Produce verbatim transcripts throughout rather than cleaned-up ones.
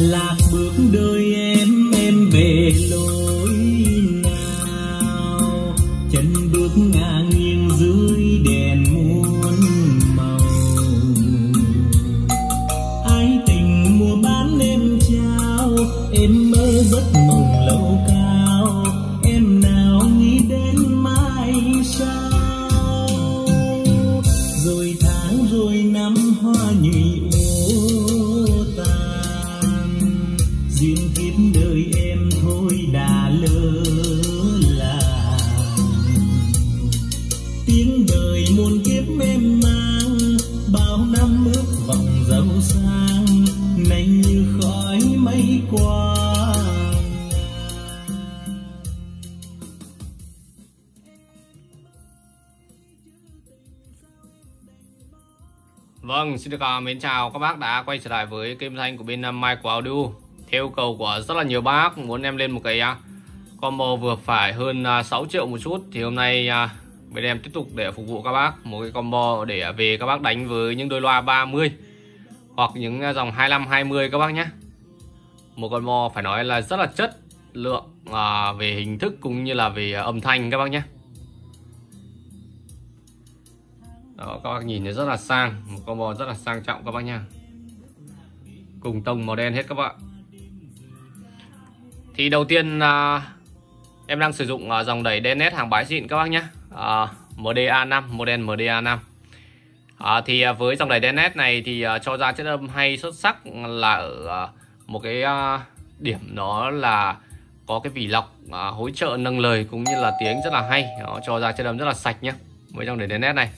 lạc bước đời em em về lối nào, chân bước ngả nghiêng dưới đèn muôn màu. Ái tình mùa bán em trao, em mơ giấc mộng lâu cao, em nào nghĩ đến mai sau. Rồi tháng rồi năm hoa nhụy đời em thôi đã lỡ là tiếng đời muôn kiếp em mang bao năm ước vọng giàu sang nay như khói mây qua. Vâng, xin được mến chào các bác đã quay trở lại với kênh thanh của bên Mai Cồ Audio. Theo yêu cầu của rất là nhiều bác muốn em lên một cái combo vừa phải hơn sáu triệu một chút, thì hôm nay bên em tiếp tục để phục vụ các bác một cái combo để về các bác đánh với những đôi loa ba mươi hoặc những dòng hai lăm hai mươi các bác nhé. Một combo phải nói là rất là chất lượng về hình thức cũng như là về âm thanh các bác nhé. Đó, các bác nhìn thấy rất là sang, một combo rất là sang trọng các bác nhé. Cùng tông màu đen hết các bạn. Thì đầu tiên à, em đang sử dụng à, dòng đẩy DenNet hàng bãi xịn các bác nhé, à, M D A năm, model M D A năm. à, Thì à, với dòng đẩy DenNet này thì à, cho ra chất âm hay xuất sắc là ở à, một cái à, điểm đó là có cái vỉ lọc à, hỗ trợ nâng lời cũng như là tiếng rất là hay. Nó cho ra chất âm rất là sạch nhé với dòng đẩy DenNet này.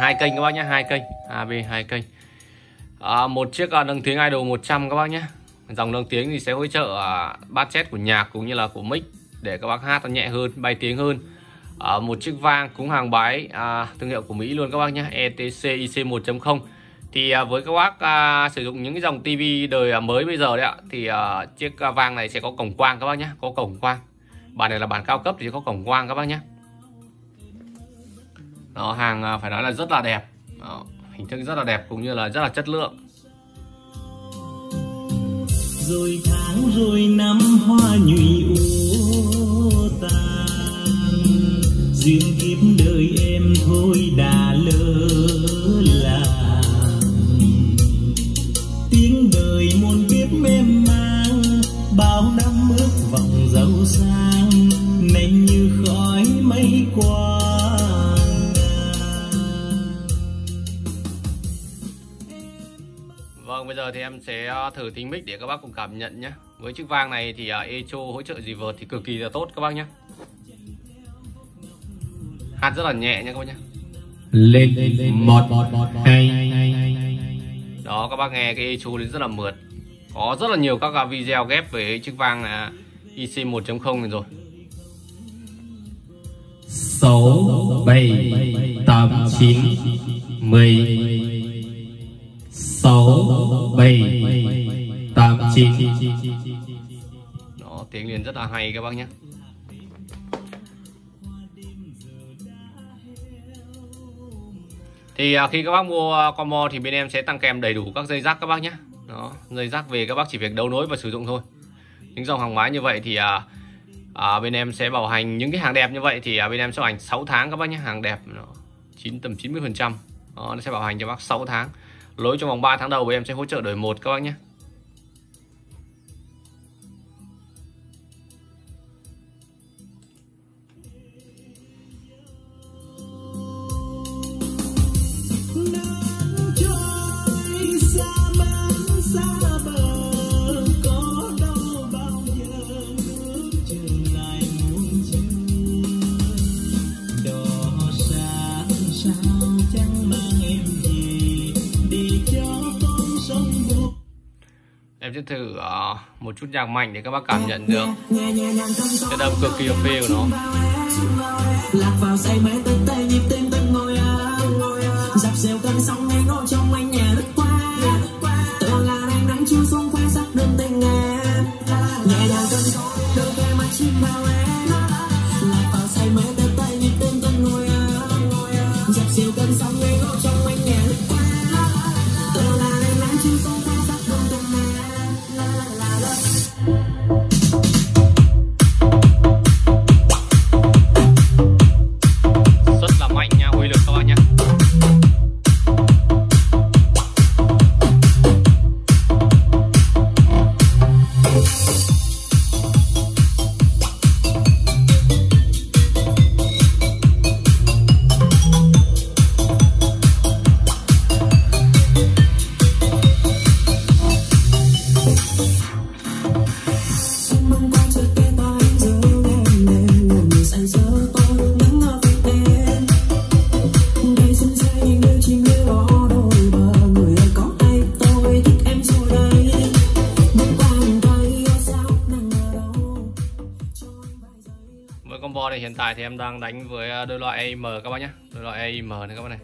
Hai kênh các bác nhé, hai kênh A B, hai kênh. À, một chiếc à, nâng tiếng Idol một trăm các bác nhé. Dòng nâng tiếng thì sẽ hỗ trợ à, bass set của nhạc cũng như là của mic để các bác hát nó nhẹ hơn, bay tiếng hơn. à, Một chiếc vang cũng hàng bái à, thương hiệu của Mỹ luôn các bác nhé, E T C I C một chấm không. Thì à, với các bác à, sử dụng những cái dòng ti vi đời à, mới bây giờ đấy ạ, thì à, chiếc à, vang này sẽ có cổng quang các bác nhé, có cổng quang. Bản này là bản cao cấp thì có cổng quang các bác nhé. Đó, hàng à, phải nói là rất là đẹp. Đó, hình thức rất là đẹp cũng như là rất là chất lượng. Rồi tháng rồi năm hoa nhụy úa tàn, duyên kiếp đời em thôi đã lỡ là tiếng đời muôn kiếp em mang bao năm ước vọng giàu sang nay như khói mây qua. Vâng, bây giờ thì em sẽ thử thính mic để các bác cùng cảm nhận nhé. Với chiếc vang này thì echo hỗ trợ gì vượt thì cực kỳ là tốt các bác nhé. Hát rất là nhẹ nhé các bác nhé. Lên một hai. Đó, các bác nghe cái echo đến rất là mượt. Có rất là nhiều các video ghép về chiếc vang là I C một chấm không này rồi. sáu bảy tám chín mười sáu bảy tám chín. Đó, tiếng liền rất là hay các bác nhé. Thì khi các bác mua combo thì bên em sẽ tăng kèm đầy đủ các dây rắc các bác nhé. Đó, dây rắc về các bác chỉ việc đấu nối và sử dụng thôi. Những dòng hàng máy như vậy thì à, à, bên em sẽ bảo hành, những cái hàng đẹp như vậy thì à, bên em sẽ bảo hành sáu tháng các bác nhé. Hàng đẹp nó chín tầm chín mươi phần trăm. Đó, nó sẽ bảo hành cho bác sáu tháng. Lỗi trong vòng ba tháng đầu em sẽ hỗ trợ đổi một các bác nhé. Em sẽ thử uh, một chút nhạc mạnh để các bác cảm nhận được chất âm cực kỳ phê của nó. với combo này. Hiện tại thì em đang đánh với đôi loại a i em các bác nhé, đôi loại a i em này các bác này.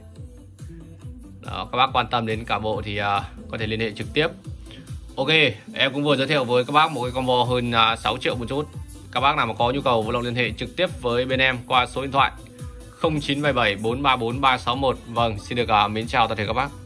Đó, các bác quan tâm đến cả bộ thì uh, có thể liên hệ trực tiếp. Ok, em cũng vừa giới thiệu với các bác một cái combo hơn uh, sáu triệu một chút. Các bác nào mà có nhu cầu vui lòng liên hệ trực tiếp với bên em qua số điện thoại không chín bảy bảy bốn ba bốn ba sáu một. Vâng, xin được uh, mến chào toàn thể các bác.